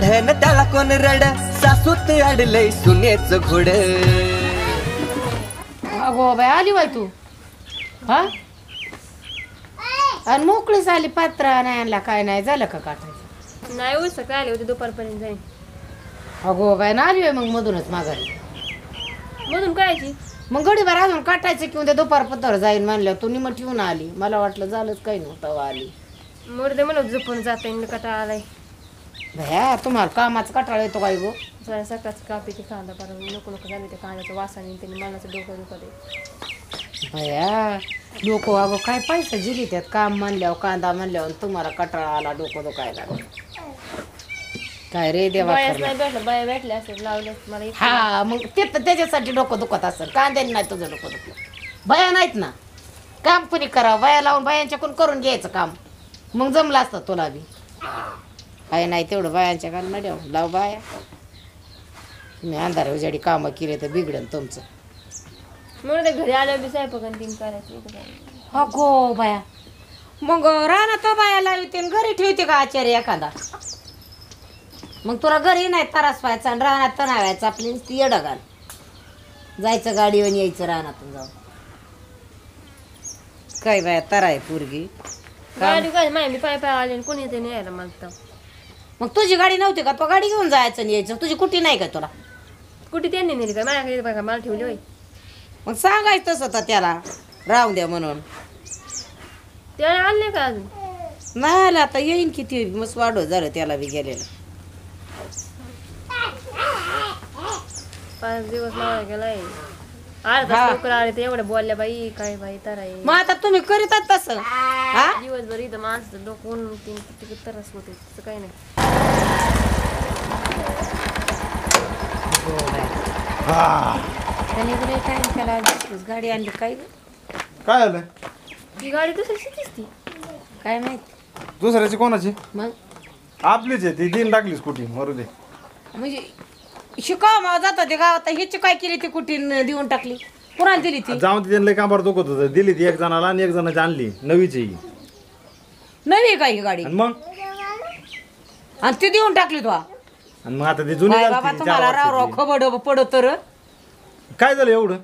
काढे न त्याला कोण रड, सासूत अडलंय सुनेच घोड। अगो बाई आली बाई तू, हा आणि मोकळी झाली पात्रा नाही आणला काय नाही झालं का काटायचं नाही हो सकाळ आले होते दुपारपर्यंत जाईन। अगो बाई ना आली मग मधूनच माघारी मधून कायची मग गडीभर अजून काटायचं किंवा दुपारपर्यंत जाईन म्हणलं तू निम ठेवून आली मला वाटलं झालंच काही नव्हतं आली मोरदे मला झोपून जाता येईल कटाळा आलाय भया तुम्हाला कामाचा कटाळा येतो काय गो जरा सकाळचं कापीची कांदा बरं नको नको झाली त्या कांद्याचं वासाने त्यांनी मनाचं डोकं दुखते भया डोकं वागो काय पाहिजे जिरी त्यात काम म्हणल्यावर कांदा म्हणल्यावर तुम्हाला कटाळा आला डोकं दुखायला काय रे देवा बाया भेटल्या असेल लावले मला हा मग ते तर त्याच्यासाठी डोकं दुखत असेल कांद्याने नाही तुझं डोकं दुखलं भया नाहीत ना काम कुणी करावं बाया लावून बायांच्याकडून करून घ्यायचं काम मग जमला असता तुला बी काय नाही तेवढं बायांच्या काल नाही द्यावं लाव बाया तुम्ही अंधारा उजाडी कामं केले तर बिघडन तुमचं म्हणून घरी आल्या बी साहेबांनी करायचं अगो बाया मग राहणार तो बाया लावते घरी ठेवते का आचार्य एखादा मग तुला घरी नाही त्रास व्हायचा आणि राहणार तणाव व्हायचा आपली ती येडं घाल जायचं गाडीवर यायचं राहणातून जाऊ काय बाया तरा आहे पोरगी गाडी काय माहिती पाय पाय आले कोणी येते न्यायला मागतं मग तुझी गाडी नव्हती का तो गाडी घेऊन जायचं आणि यायचं तुझी कुठे नाही का तुला कुठे त्यांनी नेली काय माझ्याकडे बघा मला ठेवली होय मग सांगायचं तसं तर त्याला राहू द्या म्हणून त्याला आणले का अजून नाही आलं आता येईन किती मस्त वाढव झालं त्याला बी गेलेलं 5 दिवस मला गेलाय एवढं बोलल्या बाई काय बाई तर मग आता तुम्ही करीतात तसं दिवसभर इथं माणसं डोकून त्रास होते तसं काही नाही काय त्याला गाडी आणली काय काय आलं ही गाडी दुसऱ्याची दिसती काय माहिती दुसऱ्याची कोणाची मग आपलीच आहे ती दिन टाकलीच कुठे मरू दे म्हणजे शिकाव मग जात होते गावात हिची काय केली ती कुठे देऊन टाकली कुणाला दिली ती जाऊन तिथे कामावर दुखत होत दिली ती एक जणाला आणि एक जणाची आणली नवीची नवी काय ही गाडी मग आणि ती देऊन टाकली तो आणि मग आता ती जुनी बाबा तुम्हाला राव खबर पडत तर काय झालं एवढं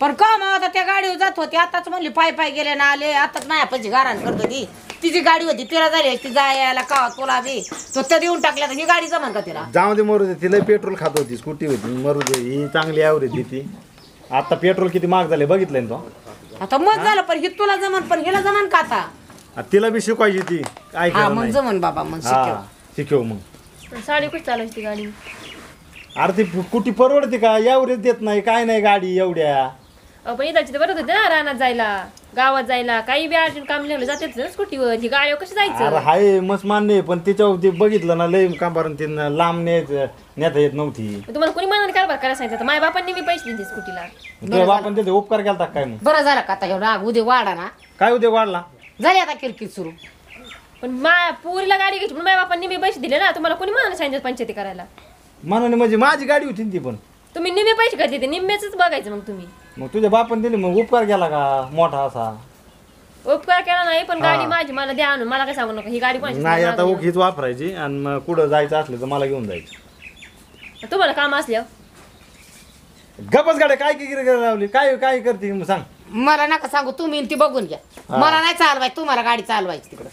पण का मग आता त्या गाडीवर जात होती आताच म्हणली पाय पाय गेले ना आले आताच नाही आपण घराण करत होती तिची गाडी होती तिला झाली ती जायला का तुला बी तो त्या देऊन टाकल्या ही गाडी जमान का तिला जाऊ दे मरू दे तिला पेट्रोल खात होती स्कूटी होती मरू दे ही चांगली ॲव्हरेज देती आता पेट्रोल किती महाग झाले बघितलं ना तो आता मग झालं पण ही तुला जमन पण हिला जमान का आता तिला बी शिकवायची ती काय मग जमन बाबा मग शिकव मग साडी कुठे चालवायची गाडी अरे ती कुठे परवडते का ॲव्हरेज देत नाही काय नाही गाडी एवढ्या पण इथं बरं होते ना रानात जायला गावात जायला काही बी अर्जंट काम लागलं जातेच ना स्कूटीवर ही गाडीवर कसं जायचं हाय मस्त मान्य पण तिच्यावर बघितलं ना लय कामावर लांब नेता येत नव्हती तुम्हाला कोणी मनाने कारभार करायला सांगितलं माझ्या बापांनी मी पैसे दिले स्कूटीला बापांनी त्याचे उपकार केला काय मग बरं झालं का आता एवढा उद्या वाढा ना काय उद्या वाढला झाली आता किरकिर सुरू पण माया पुरीला गाडी घेतली माझ्या बापांनी मी पैसे दिले ना तुम्हाला कोणी मनाने सांगितलं पंचायती करायला मनाने म्हणजे माझी गाडी होती ती पण तुम्ही निम्मे पैसे का देते निम्मेच बघायचं मग तुम्ही मग तुझ्या बापाने दिली मग उपकार केला का मोठा असा उपकार केला नाही पण गाडी माझी मला द्या आणून मला काय सांगू नका ही गाडी कोणाची नाही आता हीच वापरायची आणि मग कुठं जायचं असलं तर मला घेऊन जायचं तुम्हाला काम असल्यावर गपच गाडी काय काय लावली काय काय करते सांग मला नका सांगू तुम्ही ती बघून घ्या मला नाही चालवायची तुम्हाला गाडी चालवायची तिकडं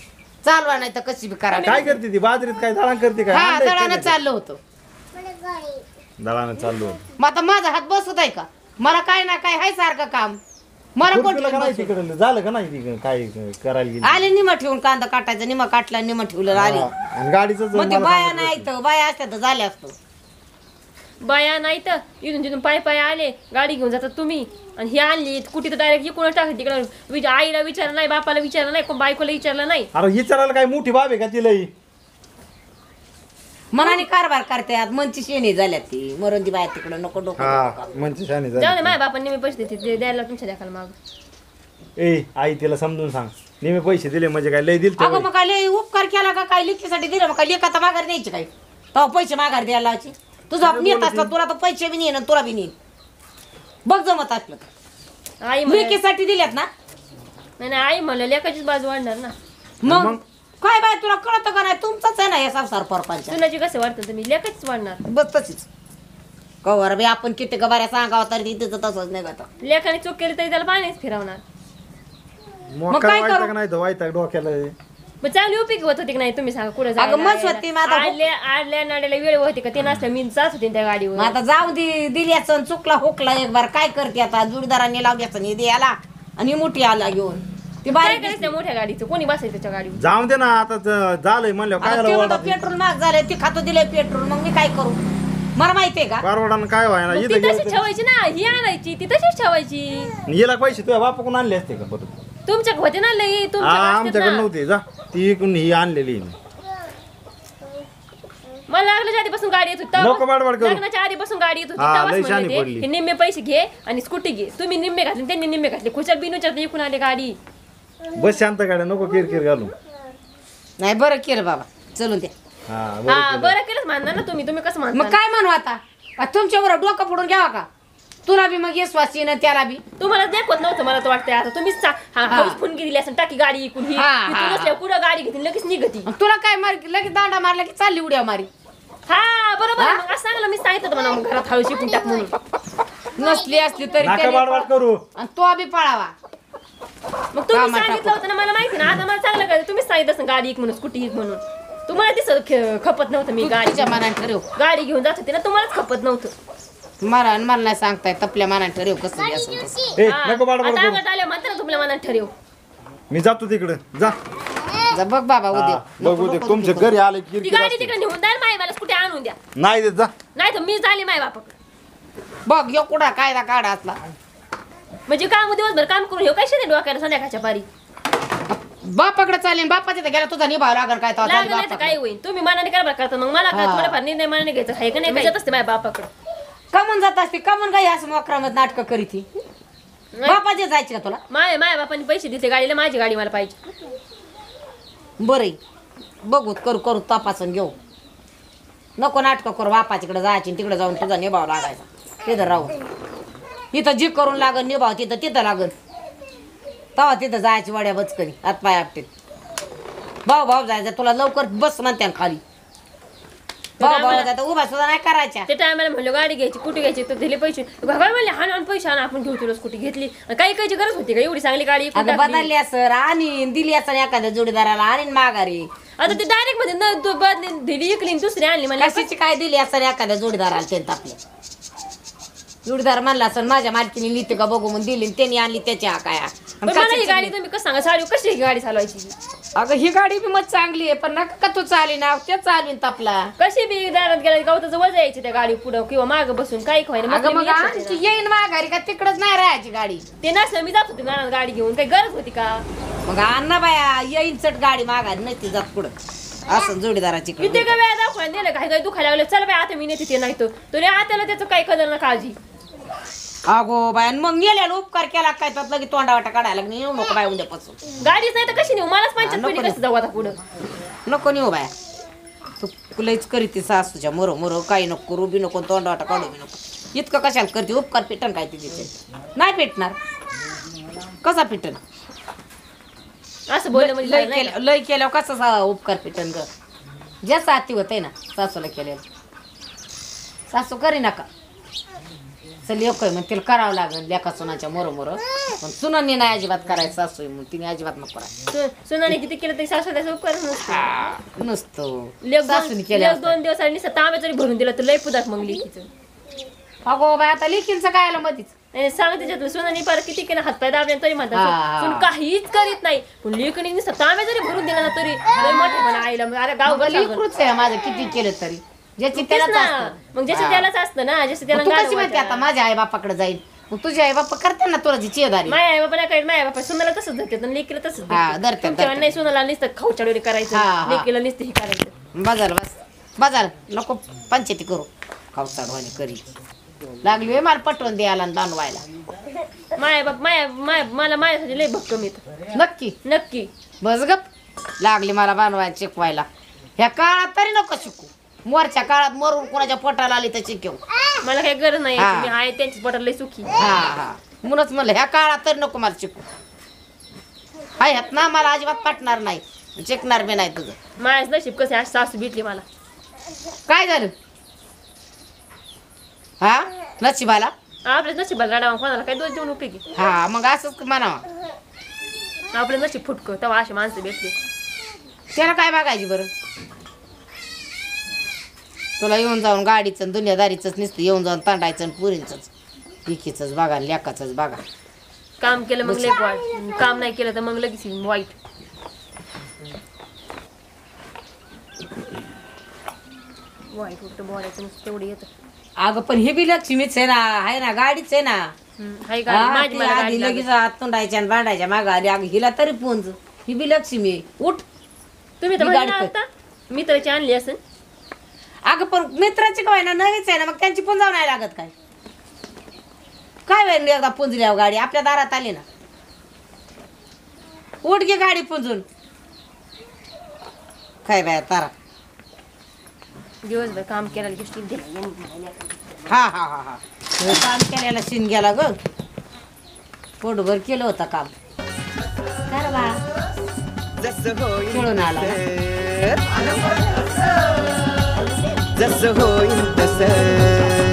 चालवा नाही तर कशी बी करा काय करते ती बाजरीत काय दळण करते काय दळण चाललो होतो दळानं चाललो मग आता माझा हात बसत आहे का मला काय ना काय हाय सारखं काम मला कोणतं झालं का नाही काय करायला आले निमा ठेवून कांदा काटायचा निमा काटला निमा ठेवलं आले गाडीचं मग ते बाया नाही तर बाया असत्या तर झाल्या असतो बाया नाही तर इथून तिथून पाय पाय आले गाडी घेऊन जातात तुम्ही आणि ही आणली कुठे तर डायरेक्ट इकडून टाकली तिकडे आईला विचारलं नाही बापाला विचारलं नाही बायकोला विचारलं नाही अरे विचारायला काय मोठी बाब आहे का तिलाही मनाने कारभार करतात मनची शेणी झाल्या ती मरून ती बाहेर तिकडं नको डोकं मनची शेणी झाली माझ्या बापांनी मी पैसे देते द्यायला तुमच्या द्याखाल माग ए आई तिला समजून सांग नेहमी पैसे दिले म्हणजे काय लय दिले अगं मग काय लय उपकार केला का काय लिखीसाठी दिलं मग काय लेखाचा माघार द्यायची काय तो पैसे माघार द्यायला लावायची तुझा नेत असला तुला तर पैसे बी नेन तुला बी नेन बघ जमत असलं आई लेखीसाठी दिल्यात ना नाही आई म्हणलं लेखाचीच बाजू वाढणार ना मग काय बाय तुला कळतं का नाही? तुमचाच आहे ना हे संसार परपंच. तुलाची कसं वाटतं तुम्ही लेखच वाढणार बस तशीच कवर बी आपण किती गबाऱ्या सांगावं तरी तिथं तसंच नाही गाता लेखाने चोक केली तरी त्याला पाण्याच फिरवणार. मग काय करू नाही धवायता डोक्याला मग चांगली उपयोग होत होती की नाही तुम्ही सांगा कुठे आडल्या नाड्याला वेळ होती का ते नसल्या मी जात होती त्या गाडीवर आता जाऊ दे दिल्याच चुकला हुकला एक बार काय करते आता जोडदारांनी लाव घ्यायचं निधी आला आणि मोठी आला घेऊन ते बाहेर करायचं मोठ्या गाडीचं कोणी बसायचं त्या गाडीवर जाऊ दे ना आता झालंय म्हणलं काय पेट्रोल महाग झालंय ते खातो दिलंय पेट्रोल मग मी काय करू मला माहितीये का परवडानं काय व्हायला ठेवायची ना ही आणायची ती तशीच ठेवायची हिला पैसे तुझ्या बापाकडून आणले असते का बरोबर तुमच्या होते ना लई आमच्याकडे नव्हते जा ती इकडून ही आणलेली मला लागलं आधीपासून गाडी येत होती लग्नाच्या आधीपासून गाडी येत होती हे निम्मे पैसे घे आणि स्कूटी घे तुम्ही निम्मे घातले त्यांनी निम्मे घातले खुशाल बिनूच्या इकून आले गाडी बस शांत गाड्या नको किरकिर घालू नाही बरं केलं बाबा चलून द्या हा बरं केलंच मानणार ना तुम्ही तुम्ही कसं मानता मग काय मानू आता तुमच्या बरोबर डोकं फोडून घ्यावा का तुला बी मग येसवाची ना त्याला बी तुम्हाला दाखवत नव्हतं मला तर वाटतंय आता तुम्हीच फोन दिली असेल टाकी गाडी इकून कुठं गाडी घेतली लगेच निघती तुला काय मार लगेच दांडा मारला की चालली उड्या मारी हा बरोबर सांगलं मी सांगितलं मला मग घरात हळू शिकून टाक म्हणून नसली असली तरी करू आणि तो बी पळावा मग तुम्ही सांगितलं होतं ना मला माहिती ना आता मला चांगलं काय तुम्हीच सांगितलं गाडी एक म्हणून स्कूटी एक म्हणून तुम्हाला दिसत खपत नव्हतं मी गाडीच्या मनात ठरव गाडी घेऊन जात होती ना तुम्हालाच खपत नव्हतं मला मला नाही सांगताय तपल्या मनात ठरव कसं तुमच्या मनात ठरव मी जातो तिकडे जा जा बघ बाबा उद्या तुमच्या घरी आले की गाडी तिकडे नेऊन द्या माय मला कुठे आणून द्या नाही देत जा नाही तर मी झाली माय बापाकडे बघ यो कुठा कायदा काढा असला म्हणजे काम दिवसभर काम करून हे कशी डोक्याला संध्याकाळच्या पारी बापाकडे चालेल बापाच्या गेला तुझा निभाव लागल काय काय होईल तुम्ही मनाने काय बरं करता मग मला थोडाफार निर्णय मनाने घ्यायचा आहे का नाही जात असते माझ्या बापाकडे कमून जात असते कमून काही असं मोकरामध्ये नाटक करीत बापाचे जायचे का तुला माय माय बापाने पैसे दिले गाडीला माझी गाडी मला पाहिजे बरं बघूत करू करू तपासून घेऊ नको नाटकं करू बापाच्याकडे जायची तिकडे जाऊन तुझा निभाव लागायचा तिथं राहू इथं जी करून लागल निभाव तिथं तिथं लागल तेव्हा तिथं जायची वड्या बचकरी आतपाय आपटेत भाऊ भाऊ जायचं तुला लवकर बस म्हणते खाली उभा सुद्धा नाही करायच्या ते टायमाला म्हणलं गाडी घ्यायची कुठे घ्यायची तर दिले पैसे घाबा म्हणले हान पैसे आणा आपण घेऊ तुला स्कूटी घेतली काही काहीची गरज होती का एवढी चांगली गाडी बदलली असं आणि दिली असं एखाद्या जोडीदाराला आणि माघारी आता ते डायरेक्ट मध्ये न बदली दिली इकली दुसरी आणली मला कशाची काय दिली असं एखाद्या जोडीदाराला त्यांना आपल्या जोडीदार म्हणला असं माझ्या मालकीने लिहिते का बघू म्हणून दिली त्यांनी आणली त्याच्या काय गाडी तुम्ही कसं सांगा साडी कशी गाडी चालवायची अगं ही गाडी बी मग चांगली आहे पण नका का तू चाली ना ते चालीन तापला कशी बी दारात गेला गवताचं वज यायची त्या गाडी पुढं किंवा माग बसून काही येईन माघारी का तिकडच नाही राहायची गाडी ते नसलं मी जात होती दारात गाडी घेऊन काही गरज होती का मग अण्णा बाया येईन चट गाडी माघारी नाही ती जात पुढं असं जोडीदाराची मी ते का वेळा दाखवायला दिलं काही काही दुखायला लागलं चल बाय आता मी नेते ते नाही तो तुला आताला त्याचं काही कदर ना काळजी अगो बाय मग गेल्याला उपकार केला काय तर लगे तोंडा वाटा काढायला नेऊ नको बाय उद्यापासून गाडीच नाही तर कशी नेऊ मलाच पंचायत कसं जाऊ आता पुढं नको नेऊ बाया तू कुलाच करी ती सासूच्या मोरो मोरो काही नको करू बी नको तोंडा वाटा काढू बी नको इतकं कशाला करते उपकार पेटन काय तिथे नाही पेटणार कसा पेटन असं बोललं म्हणजे लय केल्यावर कसा उपकार पेटन ग ज्याचा अति होत आहे ना सासूला केलेलं सासू करी नका चल येतोय मग तिला करावं लागेल लेखा सुनाच्या मोरोमोर पण सुनांनी नाही अजिबात करायचं सासू मग तिने अजिबात नको करायचं सुनाने किती केलं तरी सासू त्याचा उपकार नसतो सासूने केलं दोन दिवसांनी तांब्या तरी भरून दिला तर लय पुदात मग लेखीचं अगो बाय आता लेखींचं काय आलं मधीच सांग त्याच्यात सुनांनी पार किती केलं हातपाय दाबले तरी म्हणतात काहीच करीत नाही पण लेखणी तांब्या जरी भरून दिला ना तरी मोठेपणा आईला मग अरे गाव लेकरूच आहे माझं किती केलं तरी ज्याची त्याला मग ज्याची त्यालाच असतं ना ज्याची त्याला कशी माहिती आता माझ्या आई बापाकडे जाईल मग तुझे आई बापा करते ना तुला जी चेदारी माझ्या आई बापा नाही माझ्या बापा सुनाला तसंच धरतात लेकीला तसंच धरतात नाही सुनाला नुसतं खाऊचाडोरी करायचं लेकीला नुसतं हे करायचं बाजार बस बाजार नको पंचायती करू खाऊचाडवाणी करी लागली मला पटवून द्यायला दानवायला माया बाप माया माया मला माझ्यासाठी लय भक्कम येतं नक्की नक्की बस गप लागली मला बानवायला शिकवायला ह्या काळात तरी नको शिकू मोरच्या काळात मरून कोणाच्या पोटाला आली त्याची घेऊ मला काही गरज नाही आहे त्यांची पोटाला सुखी म्हणूनच म्हणलं ह्या काळात तर नको मला शिकू हायत ना मला अजिबात पाठणार नाही चिकणार बी नाही तुझं. माझ नशीब कसं आहे, सासू भेटली मला. काय झालं हा नशिबाला? आपल्या नशिबाला गाडावा, कोणाला काय दोष देऊन उपयोगी. हा मग असंच म्हणावा, आपलं नशीब फुटक तेव्हा अशी माणसं भेटली. त्याला काय बघायची बरं, तुला येऊन जाऊन गाडीचं दुनियादारीचंच नुसतं येऊन जाऊन तांडायचं पुरींचंच विकीचंच बघा लेकाचंच बघा. काम केलं मग लेक वाईट, काम नाही केलं तर मग लगेच वाईट. वाईट कुठं बोलायचं नुसतं तेवढं येतं. अगं पण हे बी लक्ष्मीच आहे ना, आहे ना गाडीच आहे ना. आधी लगेच हात तोंडायच्या आणि बांधायच्या माग आली. अगं हिला तरी पोंज, ही बी लक्ष्मी आहे. उठ तुम्ही तर गाडी मित्राची आणली असेल. अगं पण मित्राची काय ना नवीच आहे ना, मग त्यांची पुंजाव नाही लागत काय? काय वेळ एकदा पुंजल्यावर गाडी आपल्या दारात आली ना, उठ घे गाडी पुंजून. काय बाय तारा दिवसभर काम केल्याला. हा हा हा हा काम केल्याला शिन गेला ग, पोटभर केलं होतं काम. खेळून आला जसं होईल तसं